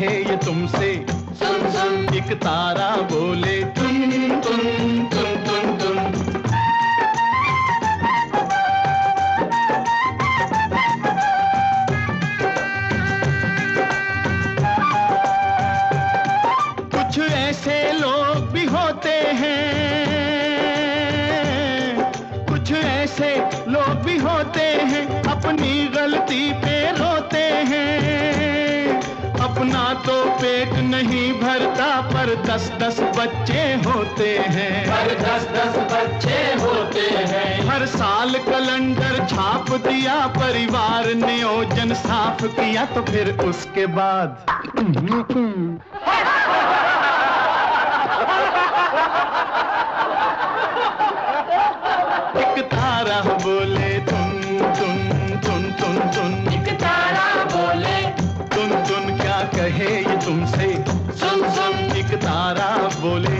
है ये तुमसे। सुन सुन एक तारा बोले तुम। कुछ ऐसे लोग भी होते हैं, कुछ ऐसे लोग भी होते हैं अपनी गलती पे रोते हैं। अपना तो पेट नहीं भरता पर 10-10 बच्चे होते हैं, पर 10-10 बच्चे होते हैं। हर साल कैलेंडर छाप दिया, परिवार नियोजन साफ किया, तो फिर उसके बाद एक तारा बोले तुम तुम तुम तुम तुम। एक तारा बोले तुम तुम, क्या कहे ये तुमसे। सुन सुन एक तारा बोले।